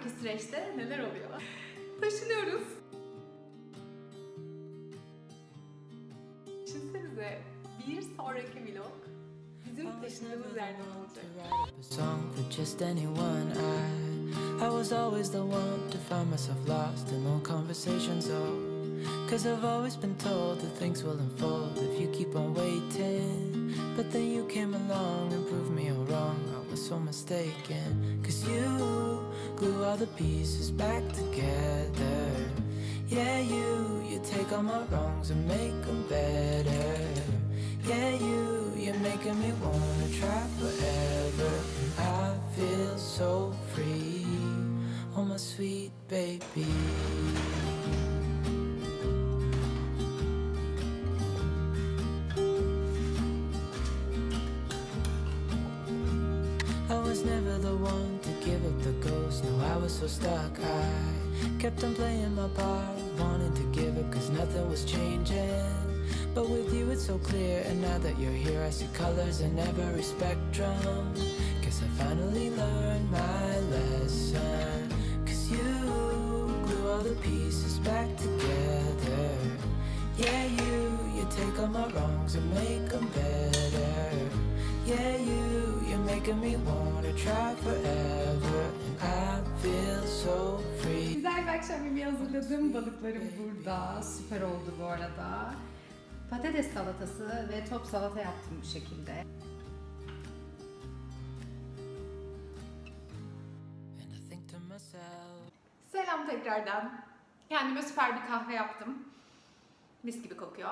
sonraki süreçte neler oluyor? Taşınıyoruz. Düşünsenize bir sonraki vlog bizim taşındığımız yerden olacak. I was always the one to find myself lost in all conversations, oh, cause I've always been told that things will unfold if you keep on waiting, but then you came along and proved me all wrong, I was so mistaken, cause you glue all the pieces back together, yeah you take all my wrongs and make them better, yeah you're making me wanna try forever, I feel so free. Oh my sweet baby. I was never the one to give up the ghost. No, I was so stuck. I kept on playing my part, wanted to give up cause nothing was changing. But with you it's so clear, and now that you're here I see colors in every spectrum. Guess I finally learned my lesson. You glue all the pieces back together. Yeah, you take all my wrongs and make them better. Yeah, you're making me wanna try forever. And I feel so free. Güzel bir akşam yemeği hazırladım. Balıklarım burada. Süper oldu bu arada. Patates salatası ve top salata yaptım bu şekilde. Selam tekrardan. Kendime süper bir kahve yaptım. Mis gibi kokuyor.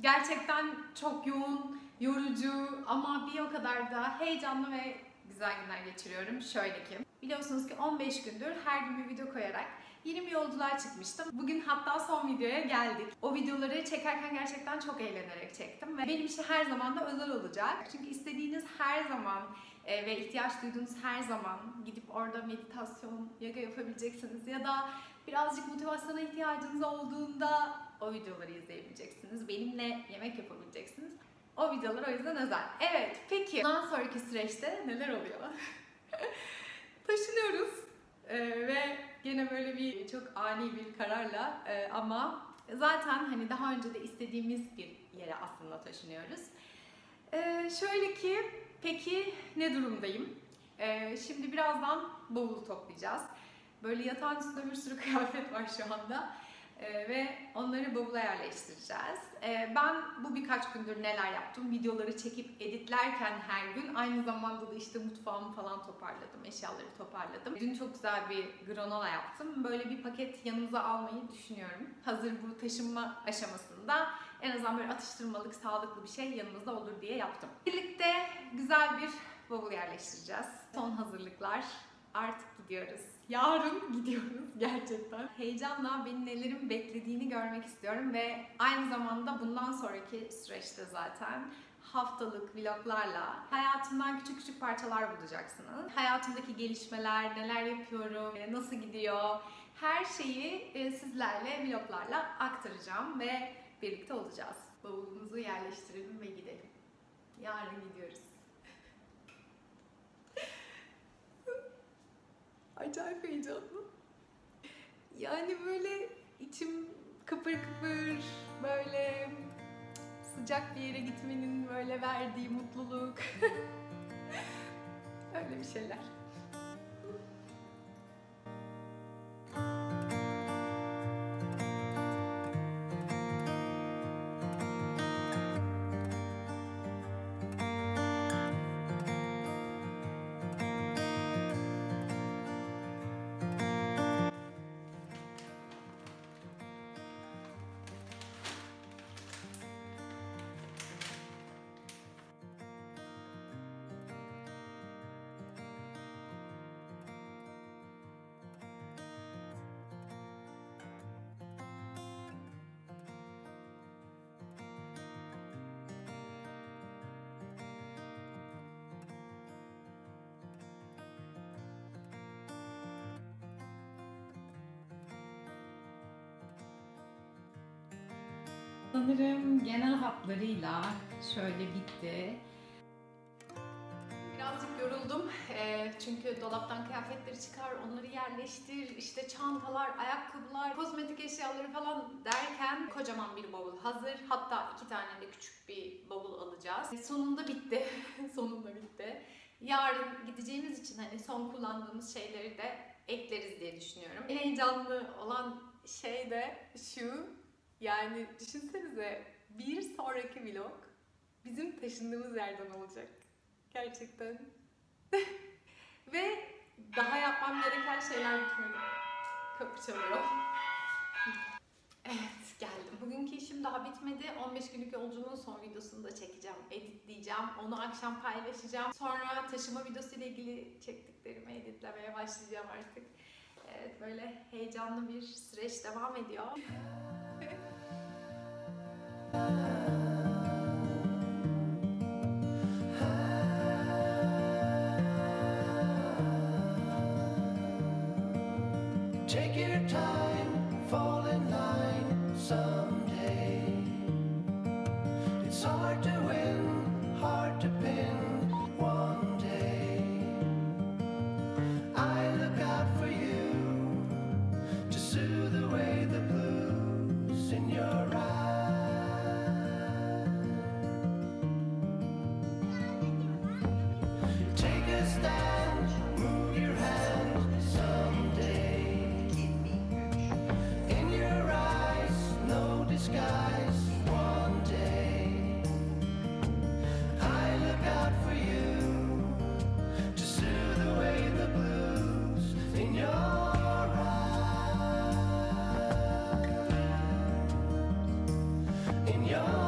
Gerçekten çok yoğun, yorucu ama bir o kadar da heyecanlı ve güzel günler geçiriyorum. Şöyle ki, biliyorsunuz ki 15 gündür her gün bir video koyarak yeni bir yolculuğa çıkmıştım. Bugün hatta son videoya geldik. O videoları çekerken gerçekten çok eğlenerek çektim ve benim için her zaman da özel olacak. Çünkü istediğiniz her zaman ve ihtiyaç duyduğunuz her zaman gidip orada meditasyon, yoga yapabileceksiniz ya da birazcık motivasyona ihtiyacınız olduğunda o videoları izleyebileceksiniz. Benimle yemek yapabileceksiniz. O videolar o yüzden özel. Evet, peki bundan sonraki süreçte neler oluyor? Taşınıyoruz ve gene böyle bir çok ani bir kararla ama zaten hani daha önce de istediğimiz bir yere aslında taşınıyoruz. Şöyle ki, peki ne durumdayım? Şimdi birazdan bavulu toplayacağız. Böyle yatağın üstünde bir sürü kıyafet var şu anda. Ve onları bavula yerleştireceğiz. Ben bu birkaç gündür neler yaptım? Videoları çekip editlerken her gün aynı zamanda da işte mutfağımı falan toparladım, eşyaları toparladım. Dün çok güzel bir granola yaptım. Böyle bir paket yanımıza almayı düşünüyorum. Hazır bu taşınma aşamasında en azından böyle atıştırmalık, sağlıklı bir şey yanımızda olur diye yaptım. Birlikte güzel bir bavul yerleştireceğiz. Son hazırlıklar. Artık gidiyoruz. Yarın gidiyoruz gerçekten. Heyecanla beni nelerin beklediğini görmek istiyorum ve aynı zamanda bundan sonraki süreçte zaten haftalık vloglarla hayatımdan küçük küçük parçalar bulacaksınız. Hayatımdaki gelişmeler, neler yapıyorum, nasıl gidiyor, her şeyi sizlerle vloglarla aktaracağım ve birlikte olacağız. Bavulumuzu yerleştirelim ve gidelim. Yarın gidiyoruz. Acayip heyecanlı. Yani böyle içim kıpır kıpır, böyle sıcak bir yere gitmenin böyle verdiği mutluluk. Öyle bir şeyler. Sanırım genel hatlarıyla şöyle bitti. Birazcık yoruldum. Çünkü dolaptan kıyafetleri çıkar, onları yerleştir, işte çantalar, ayakkabılar, kozmetik eşyaları falan derken kocaman bir bavul hazır. Hatta 2 tane de küçük bir bavul alacağız. Sonunda bitti. Sonunda bitti. Yarın gideceğimiz için hani son kullandığımız şeyleri de ekleriz diye düşünüyorum. En heyecanlı olan şey de şu, yani düşünsenize bir sonraki vlog bizim taşındığımız yerden olacak. Gerçekten. Ve daha yapmam gereken şeyler bitmedi. Kapı çalıyor. Evet, geldim. Bugünkü işim daha bitmedi. 15 günlük yolculuğun son videosunu da çekeceğim. Editleyeceğim. Onu akşam paylaşacağım. Sonra taşıma videosu ile ilgili çektiklerimi editlemeye başlayacağım artık. Evet, böyle heyecanlı bir süreç devam ediyor. Take your time, fall in line someday. It's hard to win, hard to pin one day. I look out for you to soothe away the blues in your eyes. Take a stand, move your hand someday. Skies one day. I look out for you to soothe away the blues in your eyes. In your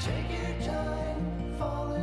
take your time, fall in